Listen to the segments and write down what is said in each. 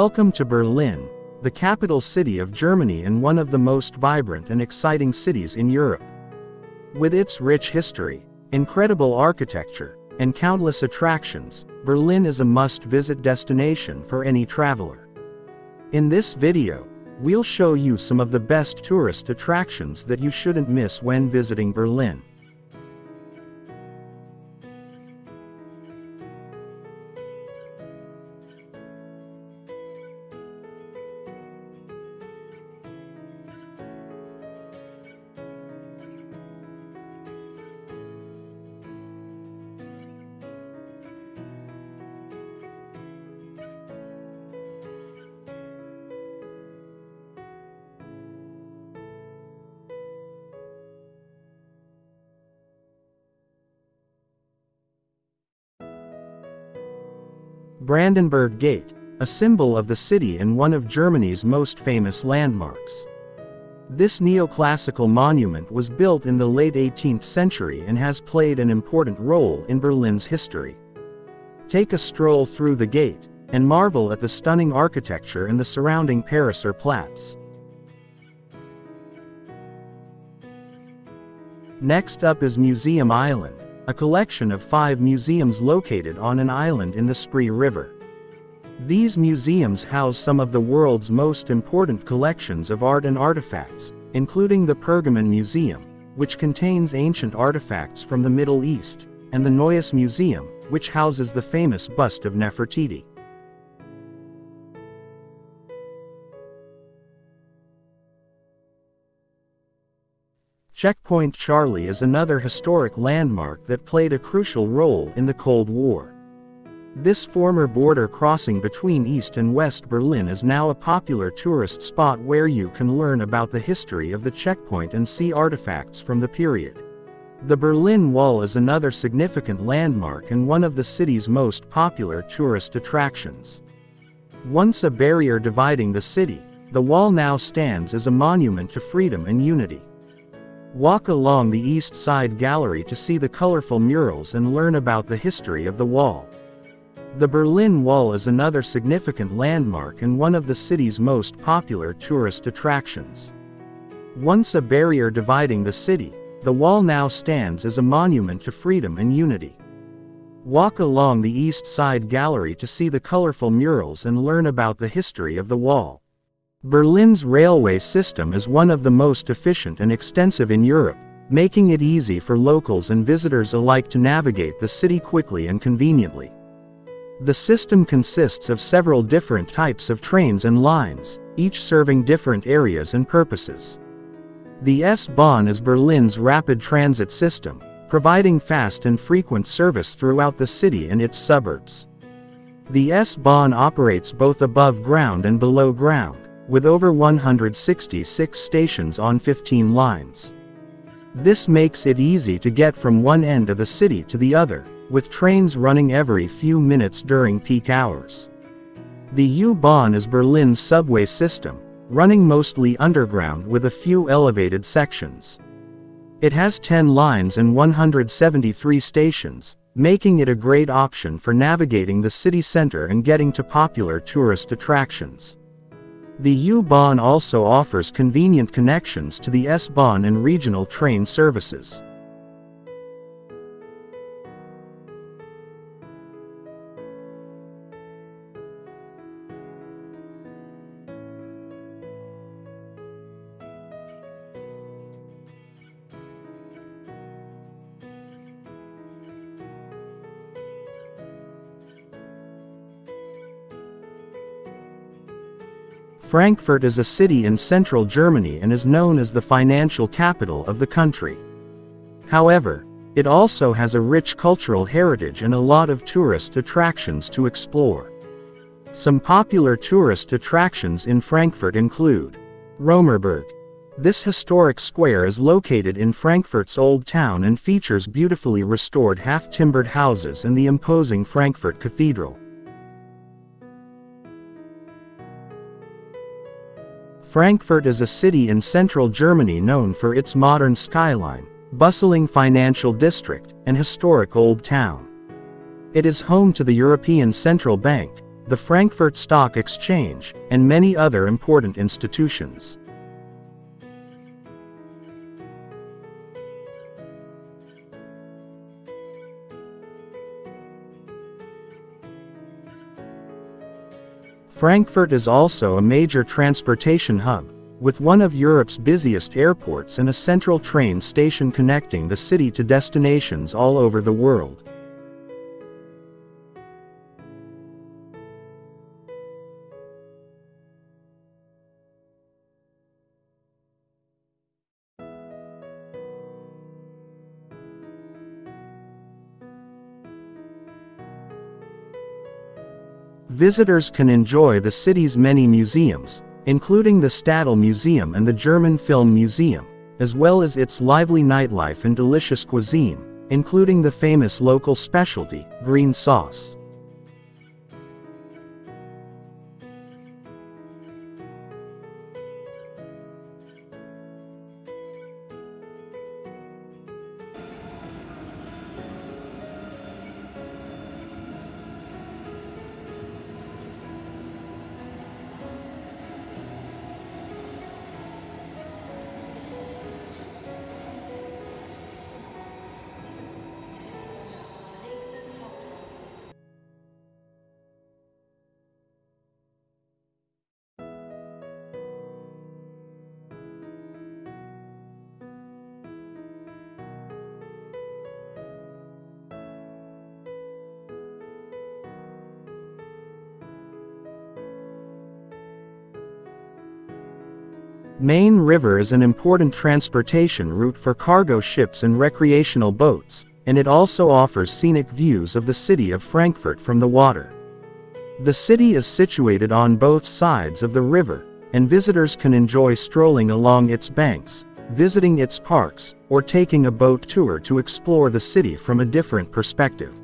Welcome to Berlin, the capital city of Germany and one of the most vibrant and exciting cities in Europe. With its rich history, incredible architecture, and countless attractions, Berlin is a must-visit destination for any traveler. In this video, we'll show you some of the best tourist attractions that you shouldn't miss when visiting Berlin. Brandenburg Gate, a symbol of the city and one of Germany's most famous landmarks. This neoclassical monument was built in the late 18th century and has played an important role in Berlin's history. Take a stroll through the gate, and marvel at the stunning architecture and the surrounding Pariser Platz. Next up is Museum Island, a collection of 5 museums located on an island in the Spree River. These museums house some of the world's most important collections of art and artifacts, including the Pergamon Museum, which contains ancient artifacts from the Middle East, and the Neues Museum, which houses the famous bust of Nefertiti. Checkpoint Charlie is another historic landmark that played a crucial role in the Cold War. This former border crossing between East and West Berlin is now a popular tourist spot where you can learn about the history of the checkpoint and see artifacts from the period. The Berlin Wall is another significant landmark and one of the city's most popular tourist attractions. Once a barrier dividing the city, the wall now stands as a monument to freedom and unity. Walk along the East Side Gallery to see the colorful murals and learn about the history of the wall. The Berlin Wall is another significant landmark and one of the city's most popular tourist attractions. Once a barrier dividing the city, the wall now stands as a monument to freedom and unity. Walk along the East Side Gallery to see the colorful murals and learn about the history of the wall. Berlin's railway system is one of the most efficient and extensive in Europe, making it easy for locals and visitors alike to navigate the city quickly and conveniently. The system consists of several different types of trains and lines, each serving different areas and purposes. The S-Bahn is Berlin's rapid transit system, providing fast and frequent service throughout the city and its suburbs. The S-Bahn operates both above ground and below ground, with over 166 stations on 15 lines. This makes it easy to get from one end of the city to the other, with trains running every few minutes during peak hours. The U-Bahn is Berlin's subway system, running mostly underground with a few elevated sections. It has 10 lines and 173 stations, making it a great option for navigating the city center and getting to popular tourist attractions. The U-Bahn also offers convenient connections to the S-Bahn and regional train services. Frankfurt is a city in central Germany and is known as the financial capital of the country. However, it also has a rich cultural heritage and a lot of tourist attractions to explore. Some popular tourist attractions in Frankfurt include Römerberg. This historic square is located in Frankfurt's Old Town and features beautifully restored half-timbered houses and the imposing Frankfurt Cathedral. Frankfurt is a city in central Germany known for its modern skyline, bustling financial district, and historic Old Town. It is home to the European Central Bank, the Frankfurt Stock Exchange, and many other important institutions. Frankfurt is also a major transportation hub, with one of Europe's busiest airports and a central train station connecting the city to destinations all over the world. Visitors can enjoy the city's many museums, including the Städel Museum and the German Film Museum, as well as its lively nightlife and delicious cuisine, including the famous local specialty, green sauce. Main River is an important transportation route for cargo ships and recreational boats, and it also offers scenic views of the city of Frankfurt from the water. The city is situated on both sides of the river, and visitors can enjoy strolling along its banks, visiting its parks, or taking a boat tour to explore the city from a different perspective.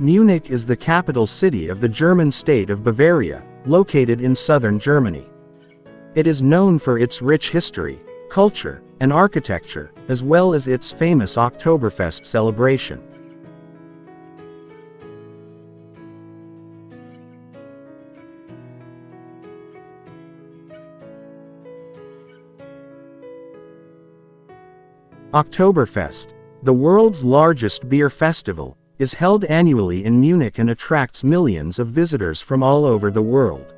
Munich is the capital city of the German state of Bavaria, located in southern Germany. It is known for its rich history, culture, and architecture, as well as its famous Oktoberfest celebration. Oktoberfest, the world's largest beer festival, is held annually in Munich and attracts millions of visitors from all over the world.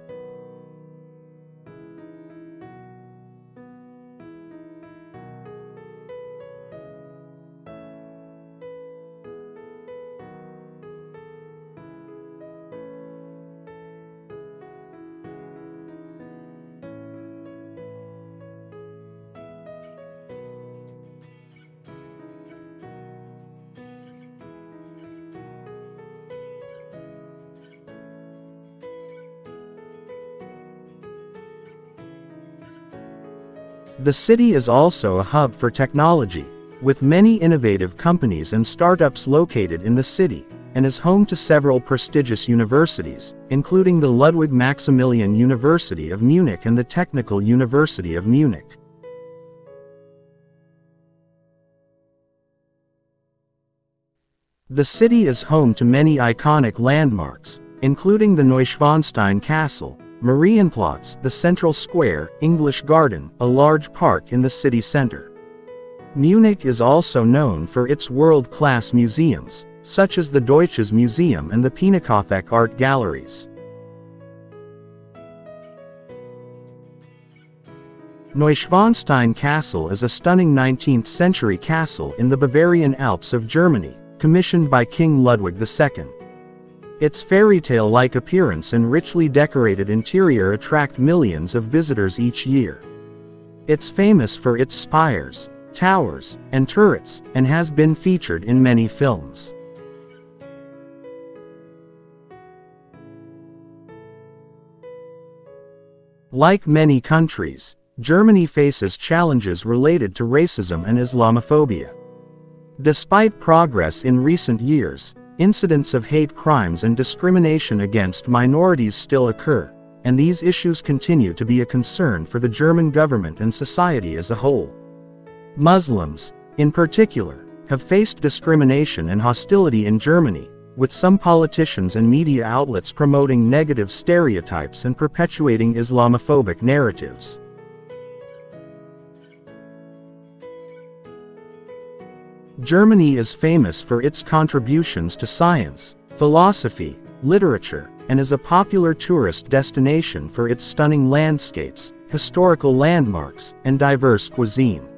The city is also a hub for technology, with many innovative companies and startups located in the city, and is home to several prestigious universities, including the Ludwig Maximilian University of Munich and the Technical University of Munich. The city is home to many iconic landmarks, including the Neuschwanstein Castle, Marienplatz, the central square, English Garden, a large park in the city center. Munich is also known for its world-class museums, such as the Deutsches Museum and the Pinakothek art galleries. Neuschwanstein Castle is a stunning 19th-century castle in the Bavarian Alps of Germany, commissioned by King Ludwig II. Its fairy-tale-like appearance and richly decorated interior attract millions of visitors each year. It's famous for its spires, towers, and turrets, and has been featured in many films. Like many countries, Germany faces challenges related to racism and Islamophobia. Despite progress in recent years, incidents of hate crimes and discrimination against minorities still occur, and these issues continue to be a concern for the German government and society as a whole. Muslims, in particular, have faced discrimination and hostility in Germany, with some politicians and media outlets promoting negative stereotypes and perpetuating Islamophobic narratives. Germany is famous for its contributions to science, philosophy, literature, and is a popular tourist destination for its stunning landscapes, historical landmarks, and diverse cuisine.